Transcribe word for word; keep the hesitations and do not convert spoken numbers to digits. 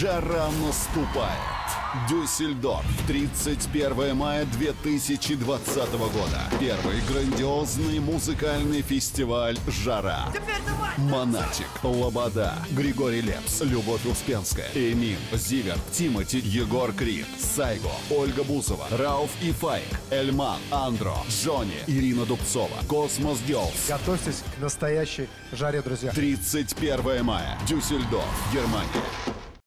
Жара наступает. Дюссельдорф, тридцать первое мая две тысячи двадцатого года. Первый грандиозный музыкальный фестиваль «Жара». Монатик, Лобода, Григорий Лепс, Любовь Успенская, Эмин, Зиверт, Тимати, Егор Крид, Сайго, Ольга Бузова, Рауф и Файк, Эльман, Андро, Джонни, Ирина Дубцова, Cosmos Girls. Готовьтесь к настоящей жаре, друзья. тридцать первое мая. Дюссельдорф, Германия.